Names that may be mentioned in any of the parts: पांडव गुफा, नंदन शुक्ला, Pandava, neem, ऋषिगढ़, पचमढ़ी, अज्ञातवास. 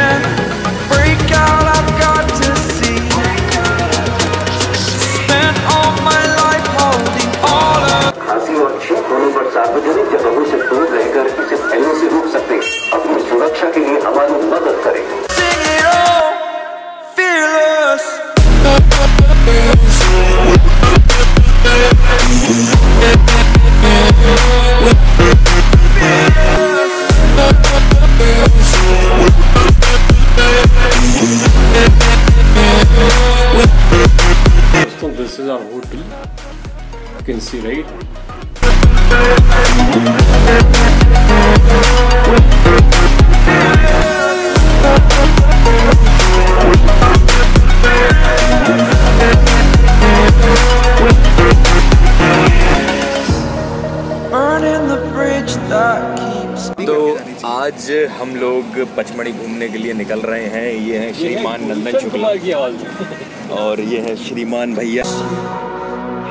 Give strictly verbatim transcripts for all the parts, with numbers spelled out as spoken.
in. Break out, I've got to see. Spent all my life holding all of. खांसी और छींक होने पर सार्वजनिक जगहों से दूर रहकर इसे फैलने से रोक सकते हैं। अपनी सुरक्षा के लिए हमारी मदद करें। Sing it all, fearless. So this is our hotel. You can see, right? Burning the bridge that keeps. So आज हम लोग पचमढ़ी घूमने के लिए निकल रहे हैं। ये हैं श्रीमान नंदन शुक्ला और ये हैं श्रीमान भैया।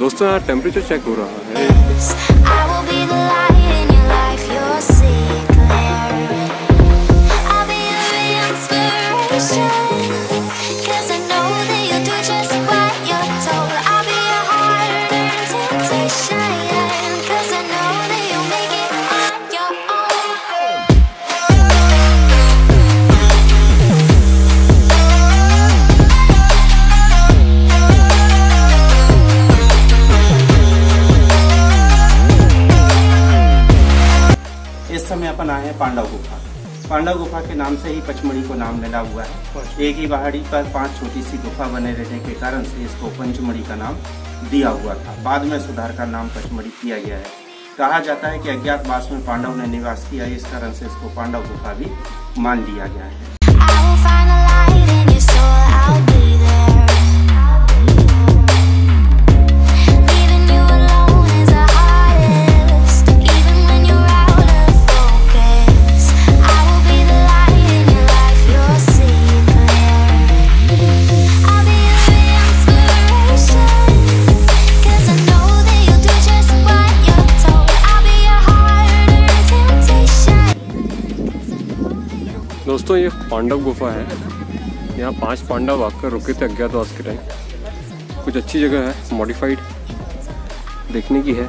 दोस्तों यार टेम्परेचर चेक हो रहा है। पांडव गुफा, पांडव गुफा के नाम से ही पचमढ़ी को नाम मिला हुआ है। एक ही पहाड़ी पर पांच छोटी सी गुफा बने रहने के कारण से इसको पंचमढ़ी का नाम दिया हुआ था। बाद में सुधार का नाम पचमढ़ी किया गया है। कहा जाता है कि अज्ञातवास में पांडव ने निवास किया, इस कारण से इसको पांडव गुफा भी मान लिया गया है। दोस्तों ये पांडव गुफा है। यहाँ पांच पांडव आकर रुके थे अज्ञातवास के टाइम। कुछ अच्छी जगह है, मॉडिफाइड देखने की है।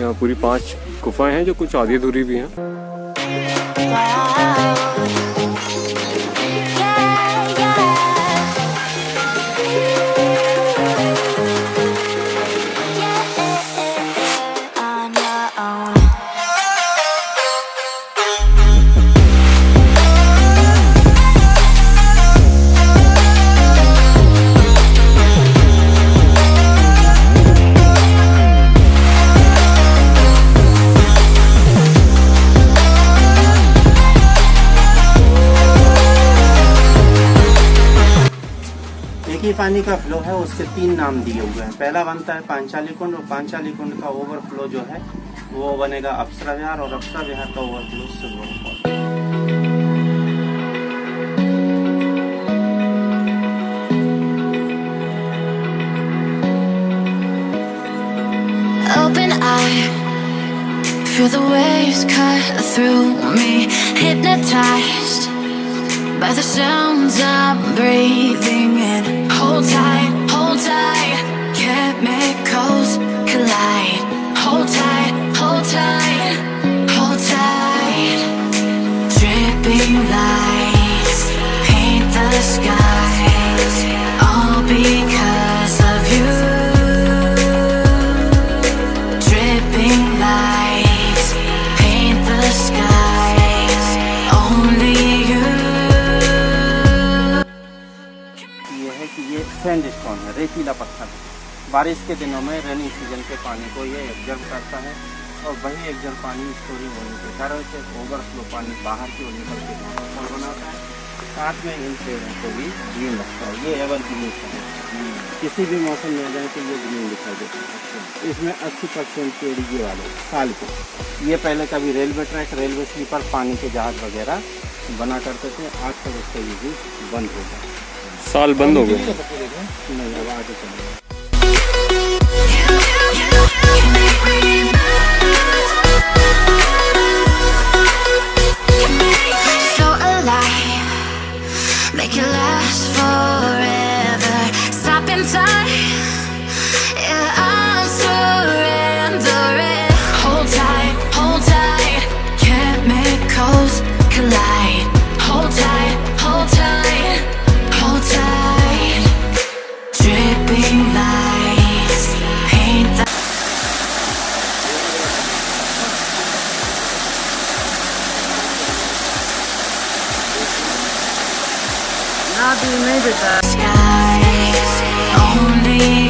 यहाँ पूरी पांच गुफाएं हैं जो कुछ आधी अधूरी भी हैं। पानी का फ्लो है उसके तीन नाम दिए हुए हैं। पहला बनता है पांचाली कुंड, और पांचाली कुंड का ओवरफ्लो जो है वो बनेगा अप्सरा विहार, और अप्सरा विहार का overflow silver fall. Open eye, feel the waves cut through me, hypnotized by the sounds I'm breathing in. Hold tight, hold tight, chemicals collide. Hold tight, hold tight, hold tight. Dripping lights paint the skies, all because of you. Sandstone है, रेतीला पत्थर है। बारिश के दिनों में rainy season के पानी को ये एब्जर्व करता है, और वही एब्जर्व पानी स्टोरिंग होने के कारण से ओवरफ्लो पानी बाहर की ओर निकल के वाटरफॉल बनाता है। साथ में इन पेड़ों को भी ग्रीन लगता है। ये एवर ग्रीन है, किसी भी मौसम में जाए तो ये ग्रीन दिखाई देता है। इसमें अस्सी परसेंट पेड़ ये वाले साल के। ये पहले कभी रेलवे ट्रैक, रेलवे स्लीपर, पानी के जहाज वगैरह बना करते थे। आज तक उसका ये भी बंद हो गया, साल बंद हो गए। I'll be made of the sky, only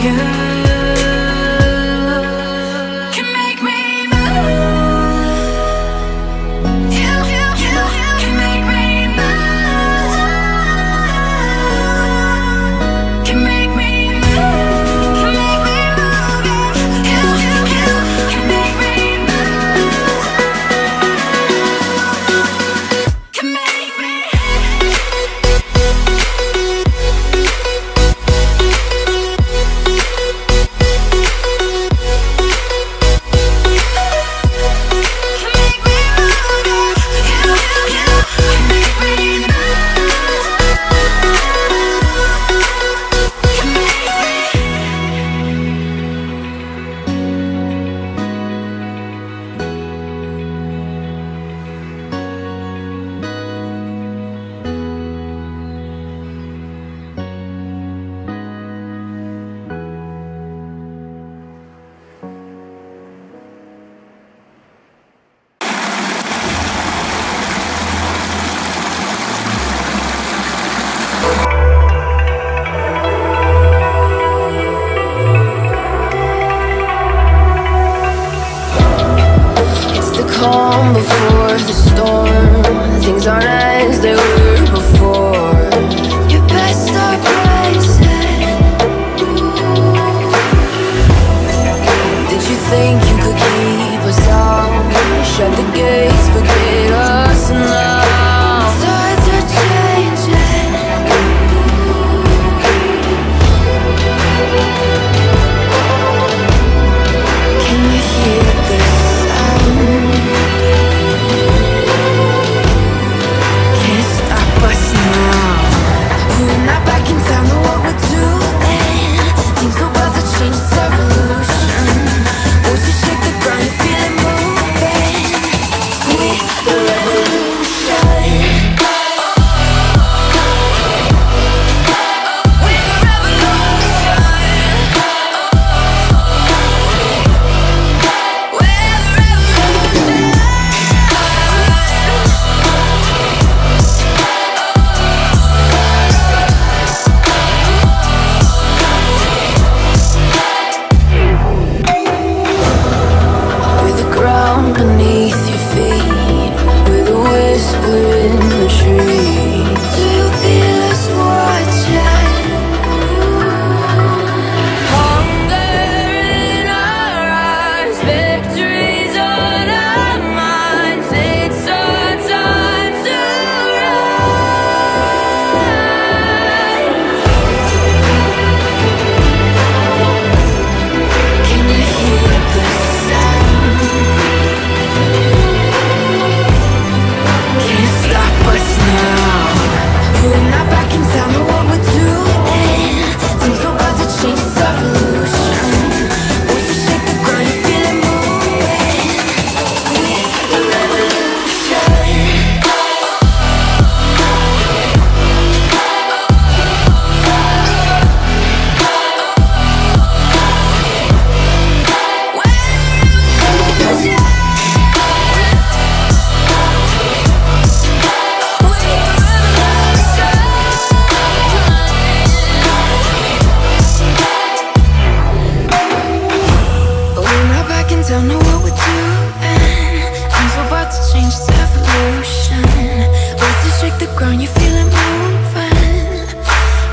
Don't know what we're doing. Things are about to change, it's evolution. Words to shake the ground, you feel it moving.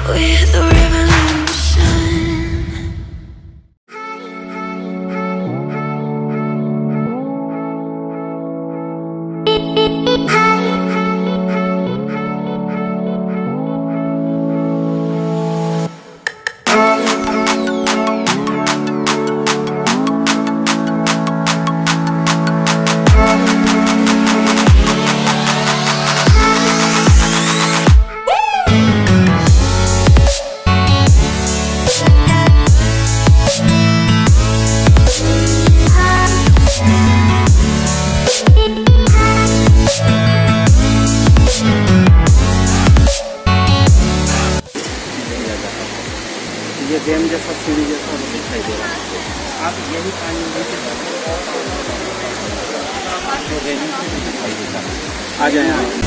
We're the game जैसा सीढ़ी जैसा दिखाई दे रहा है। आप यही पानी से रेलिंग से दिखाई देता है। आ जाए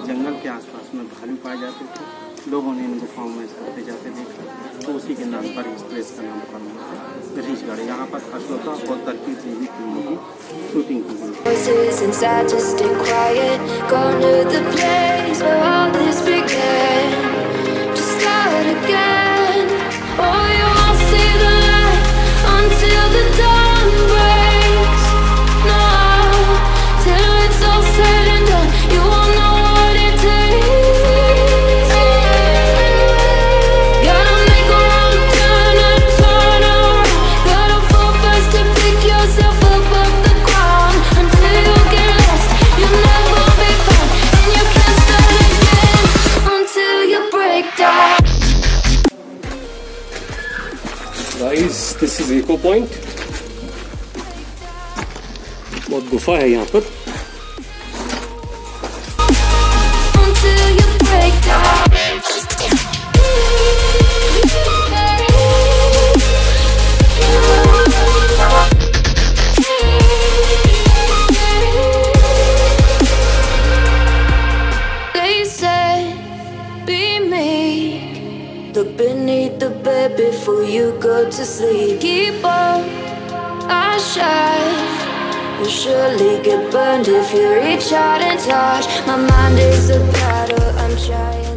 जंगल के आसपास में भालू पाए जाते थे। लोगों ने इन गुफाओं में जाते जाते देखा, तो उसी के नाम पर इस प्लेस का नाम पड़ा ऋषिगढ़। यहाँ पर असलता और तरक्की टीवी फिल्मों की शूटिंग की गई। Guys, this is Eco Point. बहुत गुफा है यहाँ पर। Look beneath the bed before you go to sleep. Keep on, I shine. You'll surely get burned if you reach out and touch. My mind is a battle, I'm trying.